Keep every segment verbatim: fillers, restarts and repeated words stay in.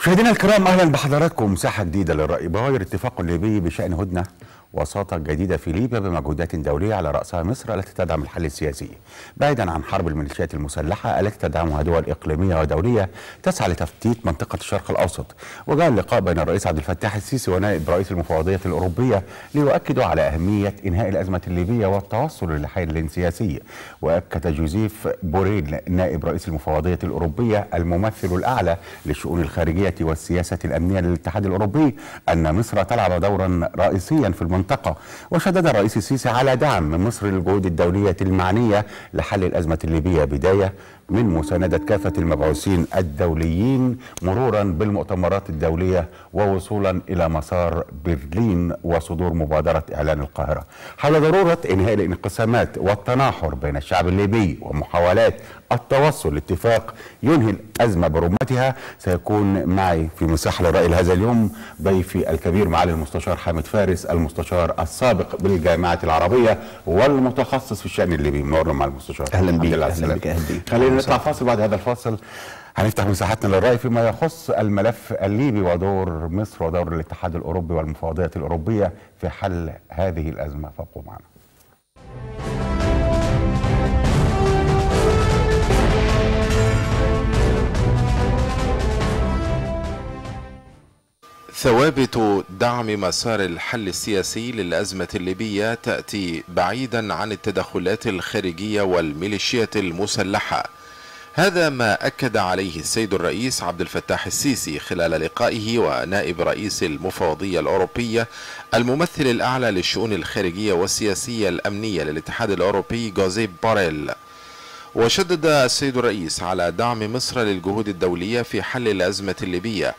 مشاهدينا الكرام، اهلا بحضراتكم. ساحه جديده للراي. بوادر الاتفاق الليبي بشان هدنه وساطه جديده في ليبيا بمجهودات دوليه على راسها مصر التي تدعم الحل السياسي، بعيدا عن حرب الميليشيات المسلحه التي تدعمها دول اقليميه ودوليه تسعى لتفتيت منطقه الشرق الاوسط. وجاء اللقاء بين الرئيس عبد الفتاح السيسي ونائب رئيس المفوضيه الاوروبيه ليؤكدوا على اهميه انهاء الازمه الليبيه والتوصل لحل سياسي. واكد جوزيب بوريل نائب رئيس المفوضيه الاوروبيه الممثل الاعلى للشؤون الخارجيه والسياسة الأمنية للاتحاد الأوروبي أن مصر تلعب دورا رئيسيا في المنطقة. وشدد الرئيس السيسي على دعم مصر للجهود الدولية المعنية لحل الأزمة الليبية، بداية من مساندة كافة المبعوثين الدوليين مرورا بالمؤتمرات الدولية ووصولا إلى مسار برلين وصدور مبادرة إعلان القاهرة حول ضرورة إنهاء الانقسامات والتناحر بين الشعب الليبي ومحاولات التوصل لاتفاق ينهي الأزمة برمتها. سيكون معي في مساحة الرأي لهذا اليوم ضيفي الكبير معالي المستشار حامد فارس، المستشار السابق بالجامعة العربية والمتخصص في الشأن الليبي. منورنا مع المستشار. أهلا بك. أهلا بك. خلينا نطلع فاصل، بعد هذا الفاصل هنفتح مساحتنا للرأي فيما يخص الملف الليبي ودور مصر ودور الاتحاد الأوروبي والمفوضيات الأوروبية في حل هذه الأزمة، فابقوا معنا. ثوابت دعم مسار الحل السياسي للأزمة الليبية تأتي بعيدا عن التدخلات الخارجية والميليشيات المسلحة. هذا ما أكد عليه السيد الرئيس عبد الفتاح السيسي خلال لقائه ونائب رئيس المفوضية الأوروبية الممثل الأعلى للشؤون الخارجية والسياسية الأمنية للاتحاد الأوروبي جوزيب بوريل. وشدد السيد الرئيس على دعم مصر للجهود الدولية في حل الأزمة الليبية،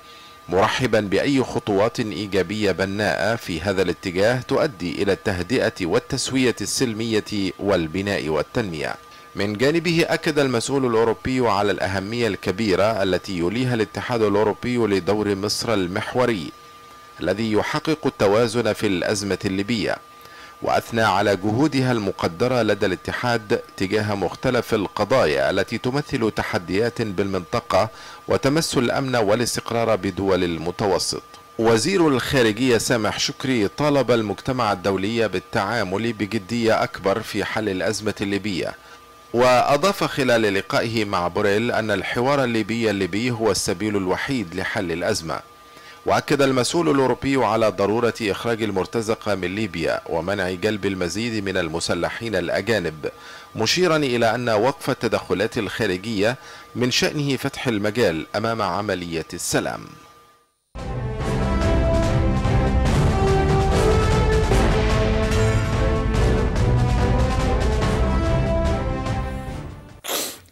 مرحبا بأي خطوات إيجابية بناءة في هذا الاتجاه تؤدي إلى التهدئة والتسوية السلمية والبناء والتنمية. من جانبه أكد المسؤول الأوروبي على الأهمية الكبيرة التي يوليها الاتحاد الأوروبي لدور مصر المحوري الذي يحقق التوازن في الأزمة الليبية، وأثنى على جهودها المقدرة لدى الاتحاد تجاه مختلف القضايا التي تمثل تحديات بالمنطقة وتمس الأمن والاستقرار بدول المتوسط. وزير الخارجية سامح شكري طالب المجتمع الدولي بالتعامل بجدية أكبر في حل الأزمة الليبية، وأضاف خلال لقائه مع بوريل أن الحوار الليبي الليبي هو السبيل الوحيد لحل الأزمة. وأكد المسؤول الأوروبي على ضرورة إخراج المرتزقة من ليبيا ومنع جلب المزيد من المسلحين الأجانب، مشيرا إلى أن وقف التدخلات الخارجية من شأنه فتح المجال أمام عملية السلام.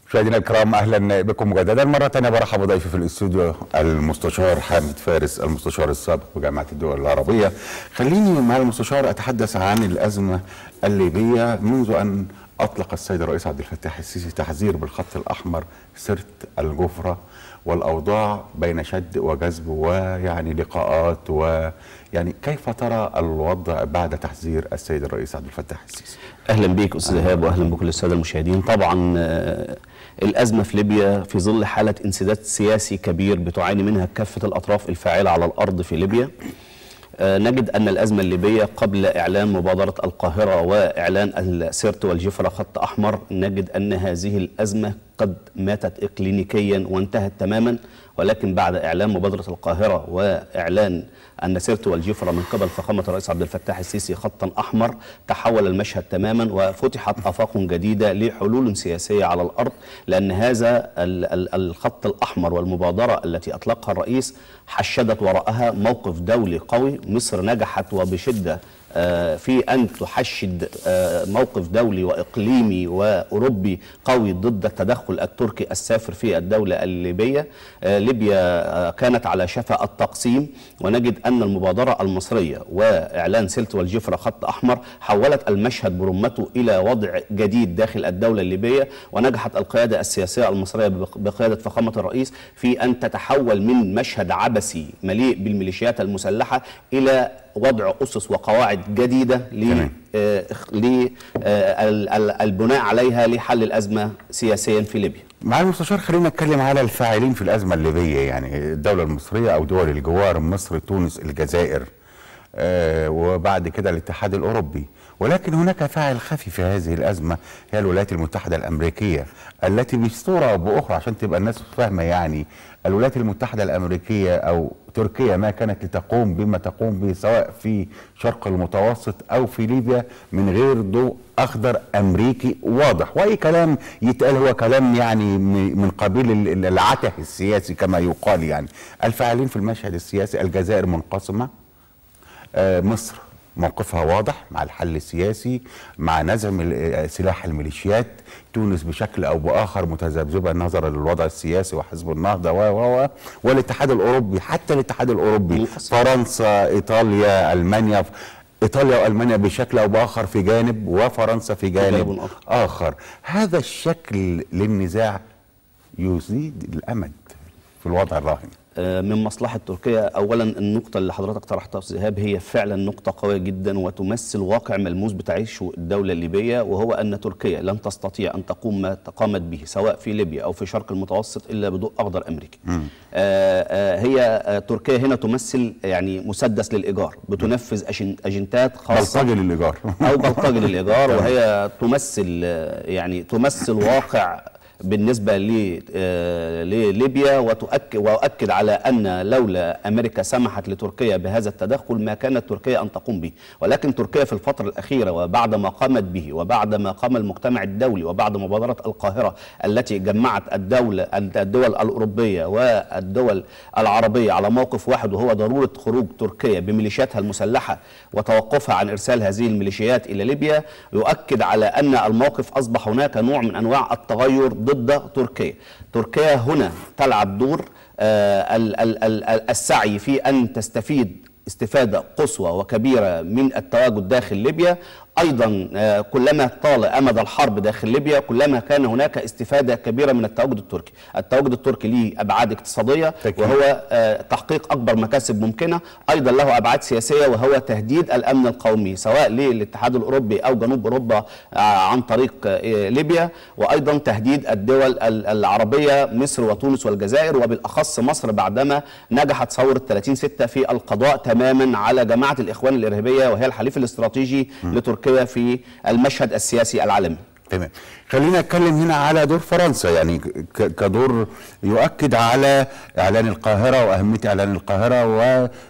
مشاهدينا الكرام، اهلا بكم مجددا مره ثانيه. برحب بضيفي في الاستوديو المستشار حامد فارس، المستشار السابق بجامعه الدول العربيه. خليني مع المستشار اتحدث عن الازمه الليبيه منذ ان اطلق السيد الرئيس عبد الفتاح السيسي تحذير بالخط الاحمر سرت الجفره والاوضاع بين شد وجذب ويعني لقاءات و يعني كيف ترى الوضع بعد تحذير السيد الرئيس عبد الفتاح السيسي؟ اهلا بيك استاذ ايهاب واهلا بكل الساده المشاهدين. طبعا الأزمة في ليبيا في ظل حالة انسداد سياسي كبير بتعاني منها كافة الأطراف الفاعلة على الأرض في ليبيا. نجد أن الأزمة الليبية قبل إعلان مبادرة القاهرة وإعلان السرت والجفرة خط أحمر، نجد أن هذه الأزمة قد ماتت إكلينيكيا وانتهت تماما، ولكن بعد إعلان مبادرة القاهرة وإعلان أن سرت والجفرة من قبل فخامة الرئيس عبد الفتاح السيسي خطا أحمر، تحول المشهد تماما وفتحت آفاق جديدة لحلول سياسية على الأرض، لأن هذا الخط الأحمر والمبادرة التي أطلقها الرئيس حشدت وراءها موقف دولي قوي. مصر نجحت وبشدة في أن تحشد موقف دولي وإقليمي وأوروبي قوي ضد التدخل التركي السافر في الدولة الليبية. ليبيا كانت على شفا التقسيم، ونجد أن المبادرة المصرية وإعلان سلت والجفرة خط أحمر حولت المشهد برمته إلى وضع جديد داخل الدولة الليبية، ونجحت القيادة السياسية المصرية بقيادة فخامة الرئيس في أن تتحول من مشهد عبثي مليء بالميليشيات المسلحة إلى وضع أسس وقواعد جديدة للبناء عليها لحل الأزمة سياسيا في ليبيا. معالي المستشار، خلينا نتكلم على الفاعلين في الأزمة الليبية، يعني الدولة المصرية أو دول الجوار، مصر تونس الجزائر آه وبعد كده الاتحاد الأوروبي، ولكن هناك فاعل خفي في هذه الأزمة هي الولايات المتحدة الأمريكية التي بصورة أو بأخرى، عشان تبقى الناس فاهمة، يعني الولايات المتحدة الأمريكية أو تركيا ما كانت لتقوم بما تقوم به سواء في شرق المتوسط أو في ليبيا من غير ضوء أخضر أمريكي واضح، وأي كلام يتقال هو كلام يعني من قبيل العته السياسي كما يقال. يعني الفاعلين في المشهد السياسي، الجزائر منقسمة، آه مصر موقفها واضح مع الحل السياسي مع نزع سلاح الميليشيات، تونس بشكل او باخر متذبذبه نظرا للوضع السياسي وحزب النهضه و و والاتحاد الاوروبي، حتى الاتحاد الاوروبي فرنسا ايطاليا المانيا، ايطاليا والمانيا بشكل او باخر في جانب وفرنسا في جانب اخر. هذا الشكل للنزاع يزيد الامد في الوضع الراهن. من مصلحة تركيا أولا، النقطة اللي حضرتك طرحتها أستاذ إيهاب هي فعلا نقطة قوية جدا وتمثل واقع ملموس بتعيشه الدولة الليبية، وهو أن تركيا لن تستطيع أن تقوم ما قامت به سواء في ليبيا أو في شرق المتوسط إلا بضوء أخضر أمريكي. آآ آآ هي آآ تركيا هنا تمثل يعني مسدس للإيجار، بتنفذ أجندات خاصة، بلطجي للإيجار أو بلطجي للإيجار، وهي تمثل يعني تمثل واقع بالنسبة لليبيا، وأؤكد على أن لولا أمريكا سمحت لتركيا بهذا التدخل ما كانت تركيا أن تقوم به. ولكن تركيا في الفترة الأخيرة وبعد ما قامت به وبعد ما قام المجتمع الدولي وبعد مبادرة القاهرة التي جمعت الدولة الدول الأوروبية والدول العربية على موقف واحد، وهو ضرورة خروج تركيا بميليشياتها المسلحة وتوقفها عن إرسال هذه الميليشيات إلى ليبيا، يؤكد على أن الموقف أصبح هناك نوع من أنواع التغير ضد تركيا. تركيا هنا تلعب دور السعي في أن تستفيد استفادة قصوى وكبيرة من التواجد داخل ليبيا. أيضا كلما طال أمد الحرب داخل ليبيا كلما كان هناك استفادة كبيرة من التواجد التركي. التواجد التركي له أبعاد اقتصادية وهو تحقيق أكبر مكاسب ممكنة، أيضا له أبعاد سياسية وهو تهديد الأمن القومي سواء للاتحاد الأوروبي أو جنوب أوروبا عن طريق ليبيا، وأيضا تهديد الدول العربية مصر وتونس والجزائر، وبالأخص مصر بعدما نجحت ثورة ثلاثين ستة في القضاء تماما على جماعة الإخوان الإرهابية وهي الحليف الاستراتيجي لتركيا في المشهد السياسي العالمي. تمام. خلينا نتكلم هنا على دور فرنسا، يعني كدور يؤكد على إعلان القاهرة وأهمية إعلان القاهرة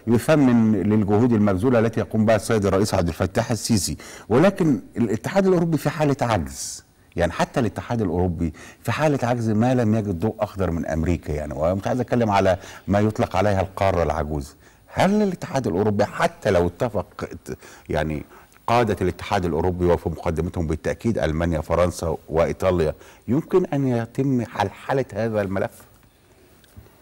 ويثمن للجهود المبذولة التي يقوم بها السيد الرئيس عبد الفتاح السيسي، ولكن الاتحاد الأوروبي في حالة عجز، يعني حتى الاتحاد الأوروبي في حالة عجز ما لم يجد ضوء أخضر من أمريكا، يعني ومش عايز أتكلم على ما يطلق عليها القارة العجوز. هل الاتحاد الأوروبي حتى لو اتفق يعني قادة الاتحاد الأوروبي وفي مقدمتهم بالتأكيد ألمانيا فرنسا وإيطاليا يمكن أن يتم حل حالة هذا الملف؟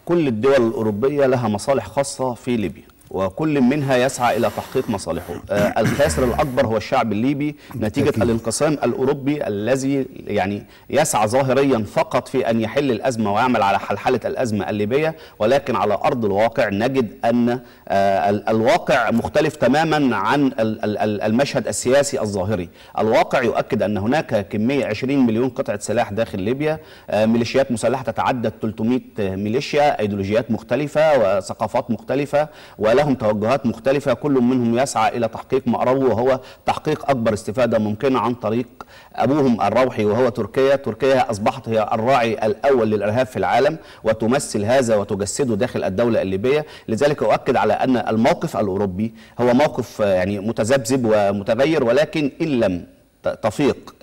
كل الدول الأوروبية لها مصالح خاصة في ليبيا وكل منها يسعى إلى تحقيق مصالحه. آه الخاسر الأكبر هو الشعب الليبي نتيجة الانقسام الأوروبي الذي يعني يسعى ظاهريا فقط في أن يحل الأزمة ويعمل على حل حالة الأزمة الليبية، ولكن على أرض الواقع نجد أن آه الواقع مختلف تماما عن المشهد السياسي الظاهري. الواقع يؤكد أن هناك كمية عشرين مليون قطعة سلاح داخل ليبيا، آه ميليشيات مسلحة تتعدى ثلاثمائة ميليشيا، أيديولوجيات مختلفة وثقافات مختلفة و لهم توجهات مختلفة، كل منهم يسعى إلى تحقيق مأربه وهو تحقيق أكبر استفادة ممكنة عن طريق أبوهم الروحي وهو تركيا. تركيا أصبحت هي الراعي الأول للإرهاب في العالم وتمثل هذا وتجسده داخل الدولة الليبية. لذلك أؤكد على أن الموقف الأوروبي هو موقف يعني متذبذب ومتغير، ولكن إن لم تفيق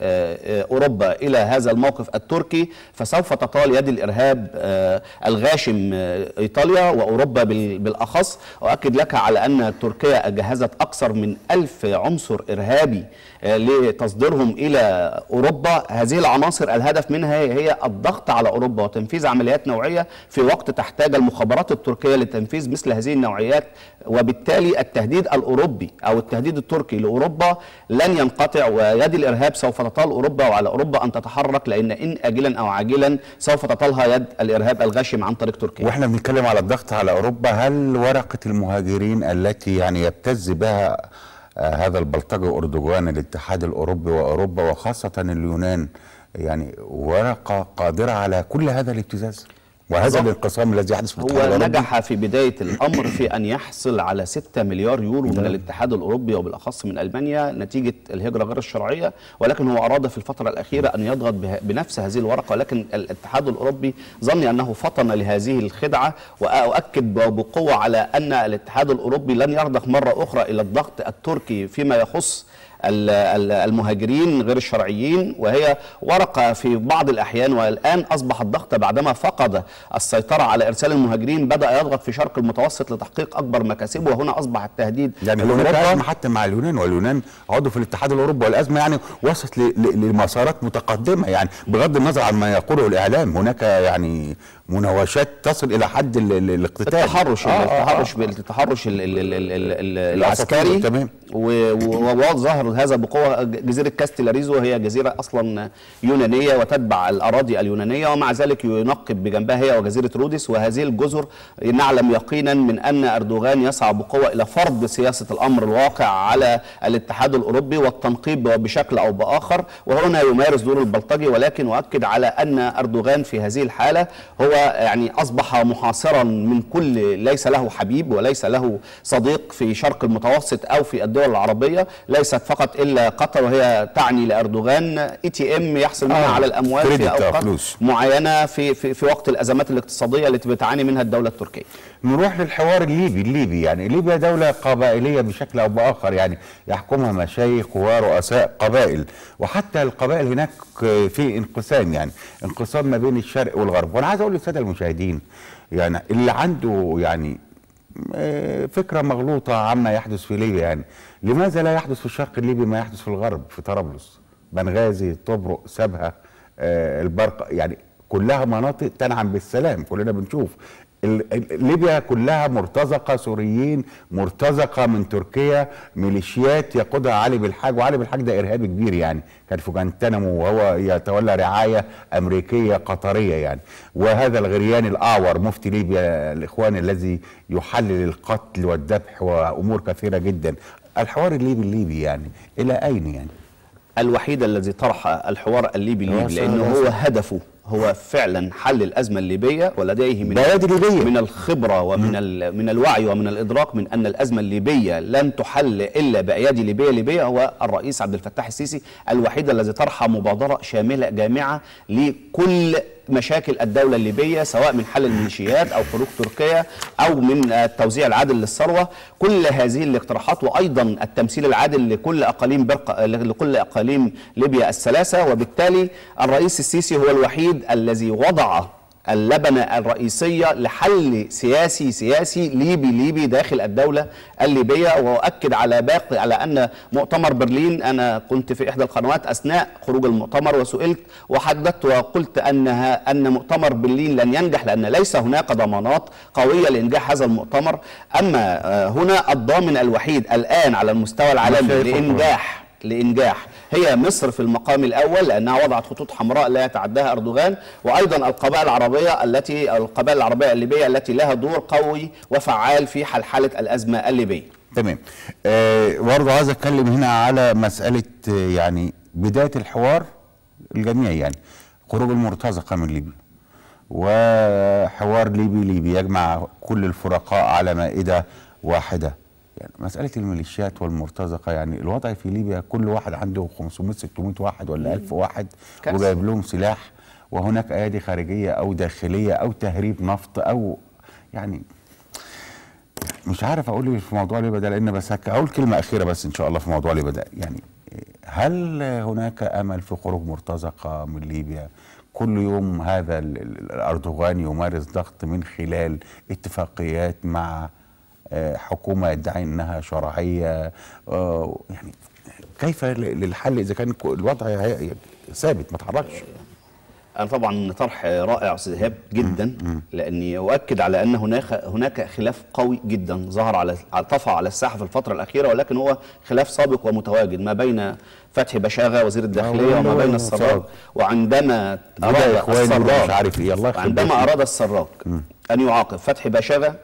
أوروبا إلى هذا الموقف التركي فسوف تطال يد الإرهاب الغاشم إيطاليا وأوروبا بالأخص. وأؤكد لك على أن تركيا جهزت أكثر من ألف عنصر إرهابي لتصديرهم إلى أوروبا. هذه العناصر الهدف منها هي الضغط على أوروبا وتنفيذ عمليات نوعية في وقت تحتاج المخابرات التركية لتنفيذ مثل هذه النوعيات، وبالتالي التهديد الأوروبي أو التهديد التركي لأوروبا لن ينقطع ويد هذه الإرهاب سوف تطال أوروبا، وعلى أوروبا أن تتحرك، لأن إن أجلا أو عاجلا سوف تطالها يد الإرهاب الغاشم عن طريق تركيا. وإحنا بنتكلم على الضغط على أوروبا، هل ورقة المهاجرين التي يعني يبتز بها هذا البلطجي أردوغان الاتحاد الأوروبي وأوروبا وخاصة اليونان يعني ورقة قادرة على كل هذا الابتزاز وهذا الانقسام الذي يحدث في الاتحاد الأوروبي؟ هو نجح في بداية الأمر في أن يحصل على ستة مليار يورو من الاتحاد الأوروبي وبالأخص من ألمانيا نتيجة الهجرة غير الشرعية، ولكن هو أراد في الفترة الأخيرة أن يضغط بنفس هذه الورقة، ولكن الاتحاد الأوروبي ظن أنه فطن لهذه الخدعة. وأؤكد بقوة على أن الاتحاد الأوروبي لن يرضخ مرة أخرى إلى الضغط التركي فيما يخص المهاجرين غير الشرعيين، وهي ورقة في بعض الأحيان. والآن أصبح الضغط بعدما فقد السيطرة على إرسال المهاجرين بدأ يضغط في شرق المتوسط لتحقيق أكبر مكاسبه، وهنا أصبح التهديد يعني هناك أزمة حتى مع اليونان، واليونان عضو في الاتحاد الأوروبي والأزمة يعني وصلت لمسارات متقدمة، يعني بغض النظر عن ما يقوله الإعلام هناك يعني مناوشات تصل إلى حد الاقتتال، التحرش آه التحرش آه آه التحرش العسكري. تمام. وظهر هذا بقوة جزيرة كاستيلاريزو، هي جزيرة أصلا يونانية وتتبع الأراضي اليونانية، ومع ذلك ينقب بجنبها هي وجزيرة رودس، وهذه الجزر نعلم يقينا من أن أردوغان يسعى بقوة إلى فرض سياسة الأمر الواقع على الاتحاد الأوروبي والتنقيب بشكل أو بآخر، وهنا يمارس دور البلطجي. ولكن أؤكد على أن أردوغان في هذه الحالة هو يعني أصبح محاصرا من كل، ليس له حبيب وليس له صديق في شرق المتوسط أو في الدول العربية، ليست فقط إلا قطر، وهي تعني لأردوغان اي تي ام يحصل منها آه. على الأموال في أوقات معينة في, في, في وقت الأزمات الاقتصادية التي بتعاني منها الدولة التركية. نروح للحوار الليبي. الليبي يعني ليبيا دولة قبائلية بشكل أو بآخر، يعني يحكمها مشايخ ورؤساء قبائل، وحتى القبائل هناك في انقسام، يعني انقسام ما بين الشرق والغرب. وأنا عايز أقول للسادة المشاهدين يعني اللي عنده يعني فكرة مغلوطة عما يحدث في ليبيا، يعني لماذا لا يحدث في الشرق الليبي ما يحدث في الغرب؟ في طرابلس، بنغازي، طبرق، سبها، البرق، يعني كلها مناطق تنعم بالسلام، كلنا بنشوف ليبيا كلها مرتزقة سوريين، مرتزقة من تركيا، ميليشيات يقودها علي بالحاج، وعلي بالحاج ده إرهابي كبير يعني كان في جوانتانامو وهو يتولى رعاية أمريكية قطرية يعني. وهذا الغريان الأعور مفتي ليبيا الإخوان الذي يحلل القتل والذبح وأمور كثيرة جدا. الحوار الليبي الليبي يعني إلى أين يعني؟ الوحيد الذي طرح الحوار الليبي الليبي لأنه هو هدفه هو فعلا حل الأزمة الليبية، ولديه من من الخبرة ومن من الوعي ومن الإدراك من أن الأزمة الليبية لن تحل إلا بأيادي ليبية ليبية. هو الرئيس عبد الفتاح السيسي الوحيد الذي طرح مبادرة شاملة جامعة لكل مشاكل الدولة الليبية، سواء من حل الميليشيات أو خروج تركيا أو من التوزيع العادل للثروة. كل هذه الاقتراحات وأيضا التمثيل العادل لكل أقاليم برق... لكل أقاليم ليبيا الثلاثة. وبالتالي الرئيس السيسي هو الوحيد الذي وضع اللبنة الرئيسية لحل سياسي سياسي ليبي ليبي داخل الدولة الليبية. وأؤكد على باقي على أن مؤتمر برلين، أنا كنت في إحدى القنوات أثناء خروج المؤتمر وسئلت وحددت وقلت أنها أن مؤتمر برلين لن ينجح لأن ليس هناك ضمانات قوية لإنجاح هذا المؤتمر. أما هنا الضامن الوحيد الآن على المستوى العالمي لإنجاح لإنجاح هي مصر في المقام الأول، لأنها وضعت خطوط حمراء لا يتعداها أردوغان، وأيضا القبائل العربية التي القبائل العربية الليبية التي لها دور قوي وفعال في حلحلة الأزمة الليبية. تمام. آه برضه عايز أتكلم هنا على مسألة يعني بداية الحوار الجميع، يعني خروج المرتزقة من ليبيا وحوار ليبي ليبي يجمع كل الفرقاء على مائدة واحدة. يعني مسألة الميليشيات والمرتزقة، يعني الوضع في ليبيا كل واحد عنده خمسمائة ستمائة واحد ولا ألف واحد وجايب لهم سلاح، وهناك أيادي خارجية أو داخلية أو تهريب نفط أو يعني مش عارف أقول في موضوع ليبيا ده، لأن بس هقول كلمة أخيرة بس إن شاء الله في موضوع ليبيا ده. يعني هل هناك أمل في خروج مرتزقة من ليبيا؟ كل يوم هذا الأردوغان يمارس ضغط من خلال اتفاقيات مع حكومة يدعي أنها شرعية، يعني كيف للحل إذا كان الوضع ثابت ما اتحركش؟ أنا طبعا طرح رائع أستاذ إيهاب جدا، لأني أؤكد على أن هناك هناك خلاف قوي جدا ظهر على طفى على الساحة في الفترة الأخيرة، ولكن هو خلاف سابق ومتواجد ما بين فتحي باشاغا وزير الداخلية وما بين السراج. وعندما أراد السراج عندما أراد السراج أن يعاقب فتحي باشاغا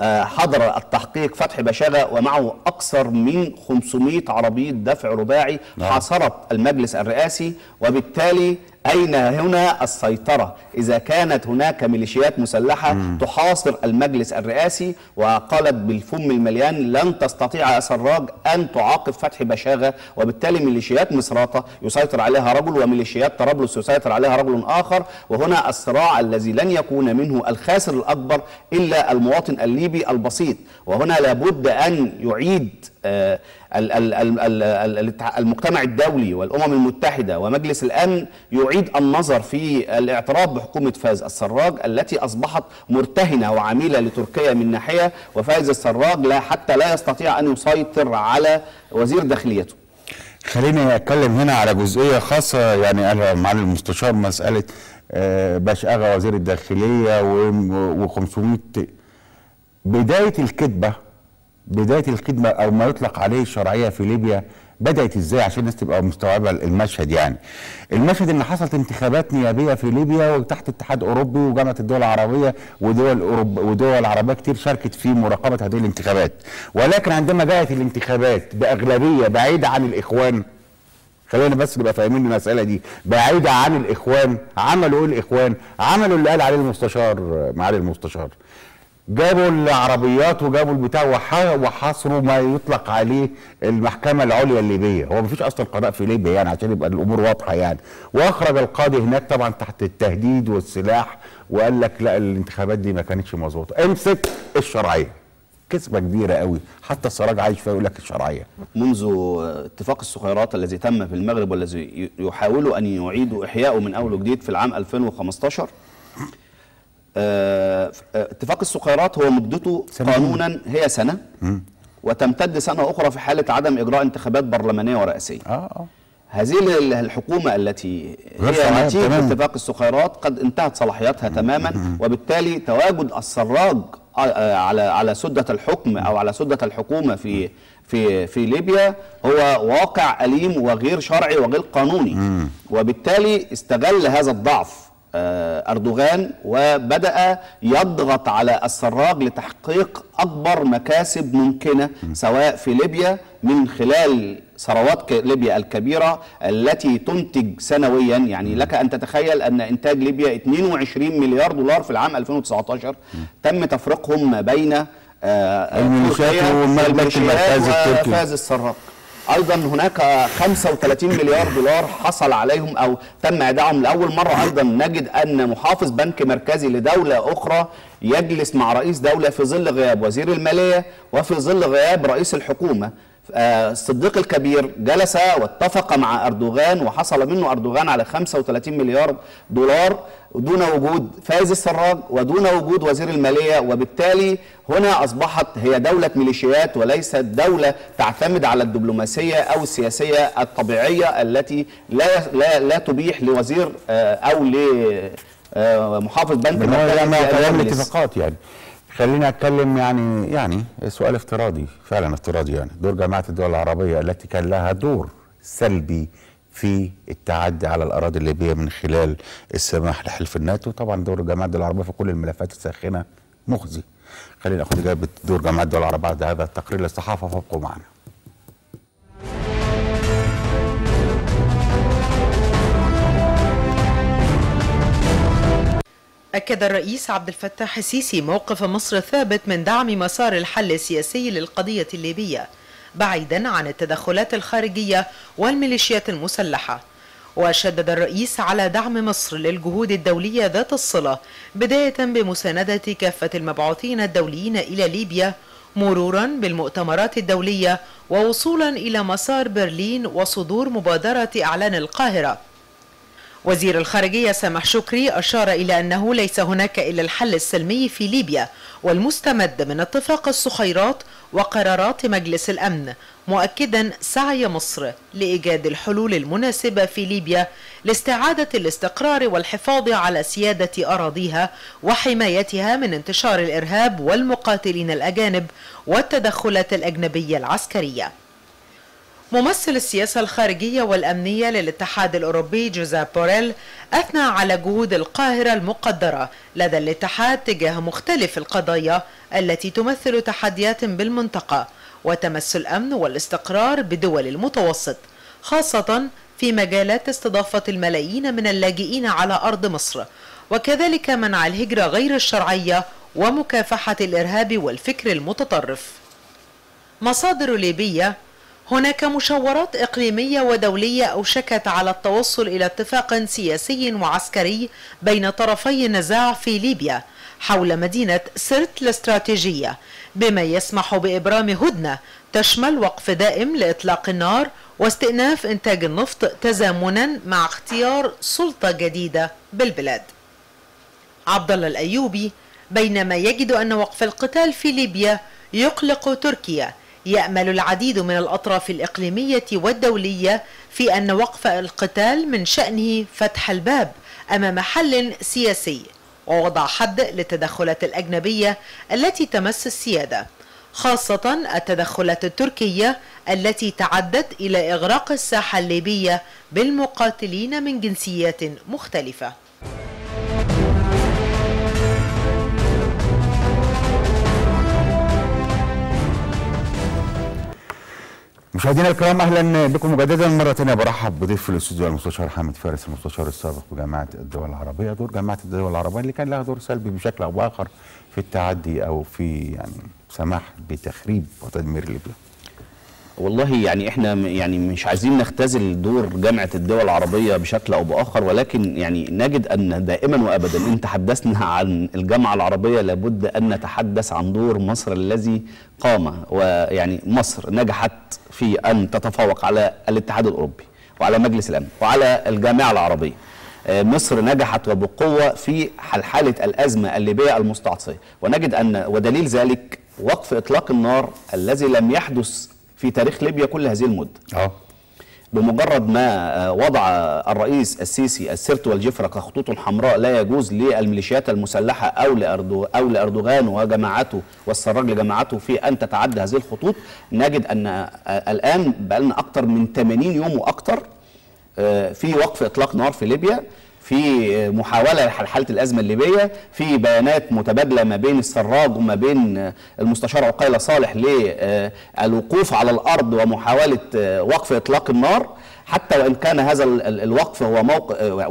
حضر التحقيق فتحي باشاغا ومعه أكثر من خمسمائة عربية دفع رباعي حاصرت المجلس الرئاسي، وبالتالي أين هنا السيطرة إذا كانت هناك ميليشيات مسلحة مم. تحاصر المجلس الرئاسي وقالت بالفم المليان لن تستطيع السراج أن تعاقب فتحي باشاغا، وبالتالي ميليشيات مصراتة يسيطر عليها رجل وميليشيات طرابلس يسيطر عليها رجل آخر، وهنا الصراع الذي لن يكون منه الخاسر الأكبر إلا المواطن الليبي البسيط. وهنا لابد أن يعيد آه المجتمع الدولي والأمم المتحدة ومجلس الأمن يعيد النظر في الاعتراض بحكومة فايز السراج التي أصبحت مرتهنة وعميلة لتركيا من ناحية، وفايز السراج لا حتى لا يستطيع أن يسيطر على وزير داخليته. خليني أتكلم هنا على جزئية خاصة، يعني أنا مع المستشار مسألة باشاغا وزير الداخلية وخمسمائة بداية الكذبة بداية الخدمة أو ما يطلق عليه الشرعية في ليبيا بدأت إزاي عشان الناس تبقى مستوعبة المشهد. يعني المشهد إن حصلت انتخابات نيابية في ليبيا وتحت اتحاد أوروبي وجامعة الدول العربية ودول أوروبا ودول عربية كتير شاركت في مراقبة هذه الانتخابات، ولكن عندما جاءت الانتخابات بأغلبية بعيدة عن الإخوان، خلينا بس نبقى فاهمين المسألة دي، بعيدة عن الإخوان، عملوا إيه الإخوان؟ عملوا اللي قال عليه المستشار معالي المستشار، جابوا العربيات وجابوا البتاع وحاصروا ما يطلق عليه المحكمة العليا الليبية. هو مفيش أصلا قضاء في ليبيا يعني عشان يبقى الأمور واضحة يعني، وأخرج القاضي هناك طبعا تحت التهديد والسلاح وقال لك لا الانتخابات دي ما كانتش مظبوطة، امسك الشرعية. كسبة كبيرة قوي حتى السراج عايش فيها يقول لك الشرعية. منذ اتفاق الصخيرات الذي تم في المغرب والذي يحاولوا أن يعيدوا إحياءه من أول وجديد في العام ألفين وخمسة عشر، اتفاق الصخيرات هو مدته قانونا هي سنة وتمتد سنة أخرى في حالة عدم إجراء انتخابات برلمانية ورئاسية. هذه الحكومة التي هي نتيجة اتفاق الصخيرات قد انتهت صلاحياتها تماما، وبالتالي تواجد السراج على على سدة الحكم أو على سدة الحكومة في في في ليبيا هو واقع أليم وغير شرعي وغير قانوني، وبالتالي استغل هذا الضعف أردوغان وبدأ يضغط على السراج لتحقيق أكبر مكاسب ممكنة سواء في ليبيا من خلال ثروات ليبيا الكبيرة التي تنتج سنويا. يعني لك أن تتخيل أن إنتاج ليبيا اثنين وعشرين مليار دولار في العام ألفين وتسعة عشر تم تفرقهم ما بين الميليشيات وفايز السراج. أيضا هناك خمسة وثلاثين مليار دولار حصل عليهم أو تم إيداعهم لأول مرة. أيضا نجد أن محافظ بنك مركزي لدولة أخرى يجلس مع رئيس دولة في ظل غياب وزير المالية وفي ظل غياب رئيس الحكومة. الصديق الكبير جلس واتفق مع أردوغان وحصل منه أردوغان على خمسة وثلاثين مليار دولار دون وجود فايز السراج ودون وجود وزير المالية، وبالتالي هنا أصبحت هي دولة ميليشيات وليست دولة تعتمد على الدبلوماسية أو السياسية الطبيعية التي لا, لا, لا تبيح لوزير أو لمحافظ بنك الاتفاقات. يعني خلينا اتكلم يعني يعني سؤال افتراضي فعلا افتراضي، يعني دور جماعه الدول العربيه التي كان لها دور سلبي في التعدي على الاراضي الليبيه من خلال السماح لحلف الناتو، طبعا دور جماعه الدول العربيه في كل الملفات الساخنه مخزي. خلينا ناخد اجابه دور جماعه الدول العربيه بعد هذا التقرير للصحافه، فابقوا معنا. أكد الرئيس عبد الفتاح السيسي موقف مصر الثابت من دعم مسار الحل السياسي للقضية الليبية بعيدا عن التدخلات الخارجية والميليشيات المسلحة، وشدد الرئيس على دعم مصر للجهود الدولية ذات الصلة بداية بمساندة كافة المبعوثين الدوليين إلى ليبيا مرورا بالمؤتمرات الدولية ووصولا إلى مسار برلين وصدور مبادرة إعلان القاهرة. وزير الخارجية سامح شكري أشار إلى أنه ليس هناك إلا الحل السلمي في ليبيا والمستمد من اتفاق الصخيرات وقرارات مجلس الأمن، مؤكدا سعي مصر لإيجاد الحلول المناسبة في ليبيا لاستعادة الاستقرار والحفاظ على سيادة أراضيها وحمايتها من انتشار الإرهاب والمقاتلين الأجانب والتدخلات الأجنبية العسكرية. ممثل السياسة الخارجية والأمنية للاتحاد الأوروبي جوزيب بوريل أثنى على جهود القاهرة المقدرة لدى الاتحاد تجاه مختلف القضايا التي تمثل تحديات بالمنطقة وتمس الأمن والاستقرار بدول المتوسط، خاصة في مجالات استضافة الملايين من اللاجئين على أرض مصر، وكذلك منع الهجرة غير الشرعية ومكافحة الإرهاب والفكر المتطرف. مصادر ليبية: هناك مشاورات إقليمية ودولية أوشكت على التوصل إلى اتفاق سياسي وعسكري بين طرفي النزاع في ليبيا حول مدينة سرت الاستراتيجية، بما يسمح بإبرام هدنة تشمل وقف دائم لإطلاق النار واستئناف إنتاج النفط تزامنا مع اختيار سلطة جديدة بالبلاد. عبدالله الأيوبي: بينما يجد أن وقف القتال في ليبيا يقلق تركيا، يأمل العديد من الأطراف الإقليمية والدولية في أن وقف القتال من شأنه فتح الباب أمام حل سياسي ووضع حد للتدخلات الأجنبية التي تمس السيادة، خاصة التدخلات التركية التي تعدت إلى إغراق الساحة الليبية بالمقاتلين من جنسيات مختلفة. مشاهدينا الكرام، اهلا بكم مجددا مره ثانيه. برحب بضيف في الاستوديو المستشار حامد فارس، المستشار السابق بجامعه الدول العربيه. دور جامعه الدول العربيه اللي كان لها دور سلبي بشكل او باخر في التعدي او في يعني سماح بتخريب وتدمير ليبيا. والله يعني احنا يعني مش عايزين نختزل دور جامعه الدول العربيه بشكل او باخر، ولكن يعني نجد ان دائما وابدا ان تحدثنا عن الجامعه العربيه لابد ان نتحدث عن دور مصر الذي قام، ويعني مصر نجحت في ان تتفوق على الاتحاد الاوروبي وعلى مجلس الامن وعلى الجامعه العربيه. مصر نجحت وبقوه في حل حاله الازمه الليبيه المستعصيه، ونجد ان ودليل ذلك وقف اطلاق النار الذي لم يحدث في تاريخ ليبيا كل هذه المدة. أوه. بمجرد ما وضع الرئيس السيسي السرت والجفرة كخطوط حمراء لا يجوز للميليشيات المسلحة أو لأردو أو لأردوغان وجماعته والسراج لجماعته في أن تتعدى هذه الخطوط، نجد أن الآن بقى لنا أكثر من ثمانين يوم وأكثر في وقف إطلاق نار في ليبيا، في محاولة لحل حالة الأزمة الليبية، في بيانات متبادلة ما بين السراج وما بين المستشار عقيلة صالح للوقوف على الأرض ومحاولة وقف إطلاق النار، حتى وإن كان هذا الوقف هو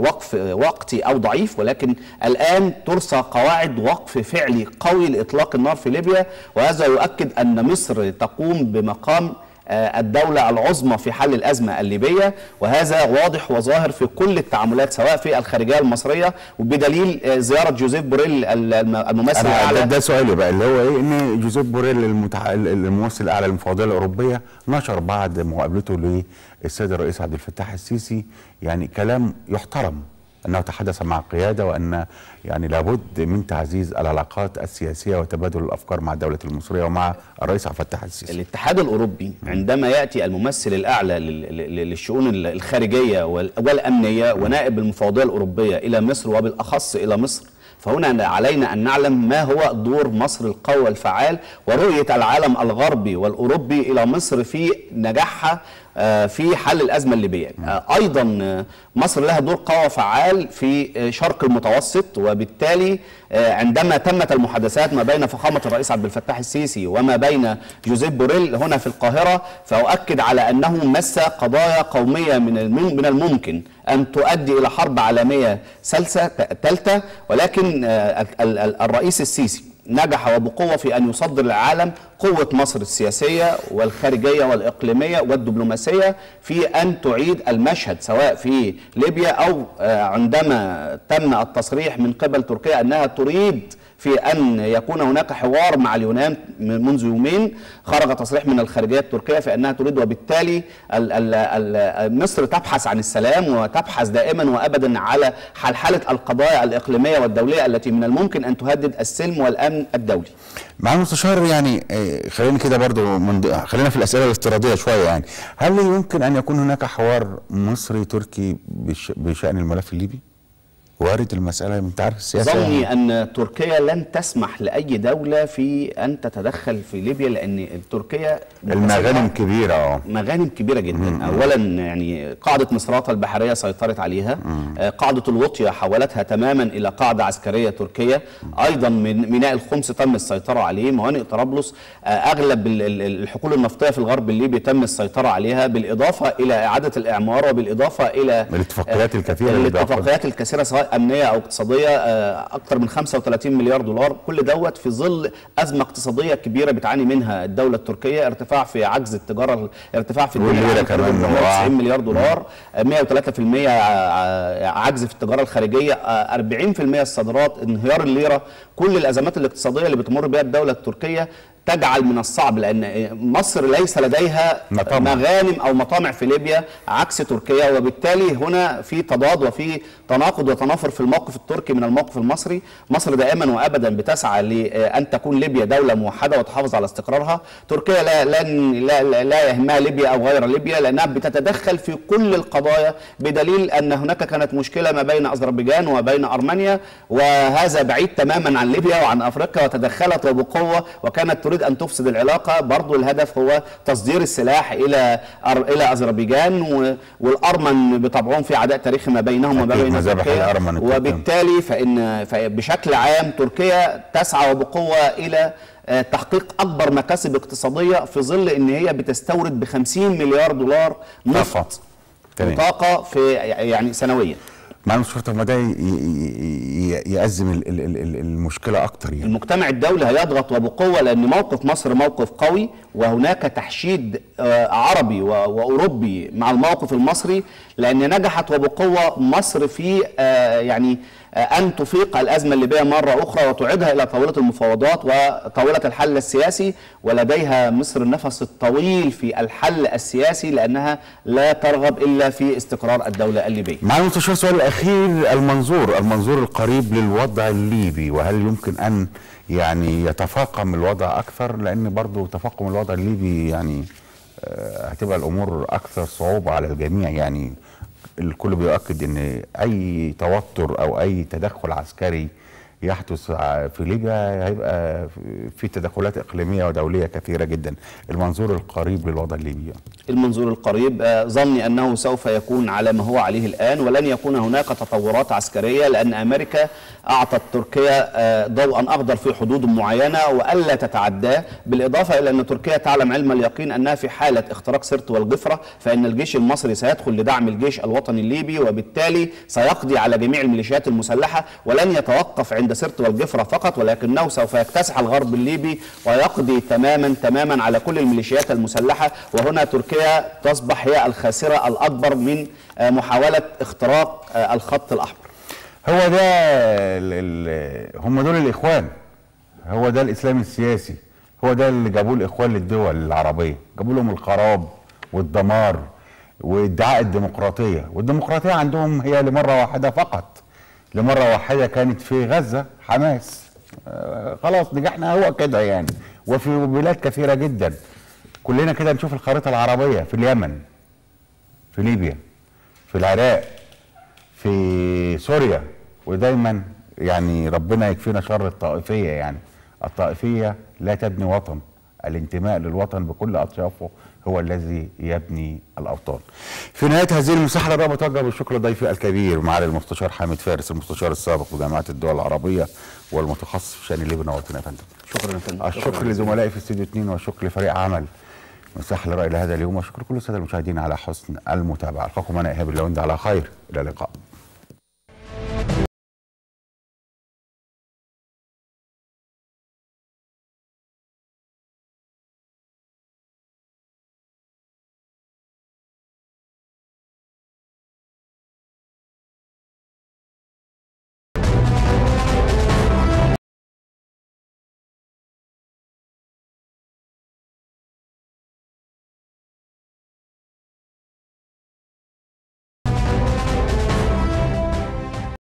وقف وقتي أو ضعيف، ولكن الآن ترسى قواعد وقف فعلي قوي لإطلاق النار في ليبيا، وهذا يؤكد أن مصر تقوم بمقام الدولة العظمى في حل الأزمة الليبية، وهذا واضح وظاهر في كل التعاملات سواء في الخارجية المصرية، وبدليل زيارة جوزيب بوريل الممثل الأعلى. ده سؤالي بقى اللي هو إيه، إن جوزيب بوريل المتع... الممثل الأعلى للمفوضية الأوروبية نشر بعد مقابلته للسيد الرئيس عبد الفتاح السيسي يعني كلام يحترم، أنه تحدث مع القيادة وأن يعني لابد من تعزيز العلاقات السياسية وتبادل الأفكار مع الدولة المصرية ومع الرئيس عبد الفتاح السيسي. الاتحاد الأوروبي عندما يأتي الممثل الأعلى للشؤون الخارجية والأمنية ونائب المفوضية الأوروبية إلى مصر وبالأخص إلى مصر، فهنا علينا أن نعلم ما هو دور مصر القوي الفعال ورؤية العالم الغربي والأوروبي إلى مصر في نجاحها في حل الأزمة الليبية. أيضا مصر لها دور قوي فعال في شرق المتوسط، وبالتالي عندما تمت المحادثات ما بين فخامة الرئيس عبد الفتاح السيسي وما بين جوزيب بوريل هنا في القاهرة، فأؤكد على أنه مس قضايا قومية من الممكن أن تؤدي إلى حرب عالمية ثالثة، ولكن الرئيس السيسي نجح وبقوة في أن يصدر للعالم قوة مصر السياسية والخارجية والإقليمية والدبلوماسية في أن تعيد المشهد سواء في ليبيا أو عندما تم التصريح من قبل تركيا أنها تريد في أن يكون هناك حوار مع اليونان. منذ يومين خرج تصريح من الخارجية التركية في أنها تريد، وبالتالي ال ال ال مصر تبحث عن السلام وتبحث دائما وأبدا على حل حالة القضايا الإقليمية والدولية التي من الممكن أن تهدد السلم والأمن الدولي. مع المستشار يعني خلينا كده برضو من خلينا في الاسئله الافتراضيه شويه. يعني هل يمكن ان يكون هناك حوار مصري تركي بش بشان الملف الليبي؟ وارد المساله من تعرف السياسه. ظني ان تركيا لن تسمح لاي دوله في ان تتدخل في ليبيا، لان تركيا المغانم كبيره اه مغانم كبيره جدا. مم. اولا يعني قاعده مصراتة البحريه سيطرت عليها، مم. قاعده الوطيه حولتها تماما الى قاعده عسكريه تركيه، مم. ايضا من ميناء الخمس تم السيطره عليه، موانئ طرابلس، اغلب الحقول النفطيه في الغرب الليبي تم السيطره عليها، بالاضافه الى اعاده الاعمار وبالاضافه الى الاتفاقيات الكثيره الاتفاقيات الكثيره سواء أمنية أو اقتصادية، أكثر من خمسة وثلاثين مليار دولار. كل دوت في ظل أزمة اقتصادية كبيرة بتعاني منها الدولة التركية، ارتفاع في عجز التجارة، ارتفاع في الدولة تسعين مليار دولار، مئة وثلاثة بالمئة عجز في التجارة الخارجية، أربعين بالمئة الصادرات، انهيار الليرة. كل الأزمات الاقتصادية اللي بتمر بها الدولة التركية تجعل من الصعب، لأن مصر ليس لديها مطمع. مغانم أو مطامع في ليبيا عكس تركيا، وبالتالي هنا في تضاد وفي تناقض وتنافر في الموقف التركي من الموقف المصري. مصر دائما وأبدا بتسعى لأن تكون ليبيا دولة موحدة وتحافظ على استقرارها. تركيا لا, لا, لا, لا يهمها ليبيا أو غير ليبيا، لأنها بتتدخل في كل القضايا، بدليل أن هناك كانت مشكلة ما بين أذربيجان وبين أرمينيا، وهذا بعيد تماما عن ليبيا وعن أفريقيا، وتدخلت وبقوة وكانت تريد أن تفسد العلاقة. برضو الهدف هو تصدير السلاح إلى إلى أذربيجان، والأرمن بطبعهم في عداء تاريخي ما بينهم وما بين تركيا، وبالتالي فإن بشكل عام تركيا تسعى بقوة إلى تحقيق أكبر مكاسب اقتصادية في ظل إن هي بتستورد ب خمسين مليار دولار نفط وطاقة في يعني سنويا. مع المشكلة ما ده يأزم المشكلة أكتر. يعني المجتمع الدولي هيضغط وبقوة، لأن موقف مصر موقف قوي، وهناك تحشيد عربي وأوروبي مع الموقف المصري، لأن نجحت وبقوة مصر في يعني أن تفيق الأزمة الليبية مرة أخرى وتعيدها إلى طاولة المفاوضات وطاولة الحل السياسي، ولديها مصر النفس الطويل في الحل السياسي، لأنها لا ترغب إلا في استقرار الدولة الليبية. معالي المستشار السؤال الأخير، المنظور المنظور القريب للوضع الليبي، وهل يمكن أن يعني يتفاقم الوضع أكثر؟ لأن برضو تفاقم الوضع الليبي يعني هتبقى الأمور أكثر صعوبة على الجميع. يعني الكل بيؤكد ان اي توتر او اي تدخل عسكري يحدث في ليبيا هيبقى في تدخلات اقليميه ودوليه كثيره جدا. المنظور القريب للوضع الليبي، المنظور القريب ظني انه سوف يكون على ما هو عليه الان، ولن يكون هناك تطورات عسكريه، لان امريكا اعطت تركيا ضوءا اخضر في حدود معينه والا تتعداه، بالاضافه الى ان تركيا تعلم علم اليقين انها في حاله اختراق سرت والجفره، فان الجيش المصري سيدخل لدعم الجيش الوطني الليبي، وبالتالي سيقضي على جميع الميليشيات المسلحه، ولن يتوقف عند سرت والجفرة فقط، ولكنه سوف يكتسح الغرب الليبي ويقضي تماما تماما على كل الميليشيات المسلحة. وهنا تركيا تصبح هي الخاسرة الأكبر من محاولة اختراق الخط الأحمر. هو ده، هم دول الإخوان، هو ده الإسلام السياسي، هو ده اللي جابوه الإخوان للدول العربية، جابوا لهم الخراب والدمار وادعاء الديمقراطية. والديمقراطية عندهم هي لمرة واحدة فقط، لمرة واحدة كانت في غزة حماس، آه خلاص نجحنا هو كده يعني، وفي بلاد كثيرة جدا. كلنا كده نشوف الخريطة العربية، في اليمن، في ليبيا، في العراق، في سوريا، ودايما يعني ربنا يكفينا شر الطائفية. يعني الطائفية لا تبني وطن، الانتماء للوطن بكل أطيافه هو الذي يبني الأوطان. في نهاية هذه المساحة الرابعة بتوجه بالشكر لضيفي الكبير معالي المستشار حامد فارس، المستشار السابق بجامعة الدول العربية والمتخصص في شأن ليبيا. نورتنا يا فندم. شكرا لكم. الشكر لزملائي في استوديو اثنين، والشكر لفريق عمل مساحة لرأي لهذا اليوم، وشكر كل السادة المشاهدين على حسن المتابعة. ألقاكم أنا إيهاب اللاوندي على خير، إلى اللقاء.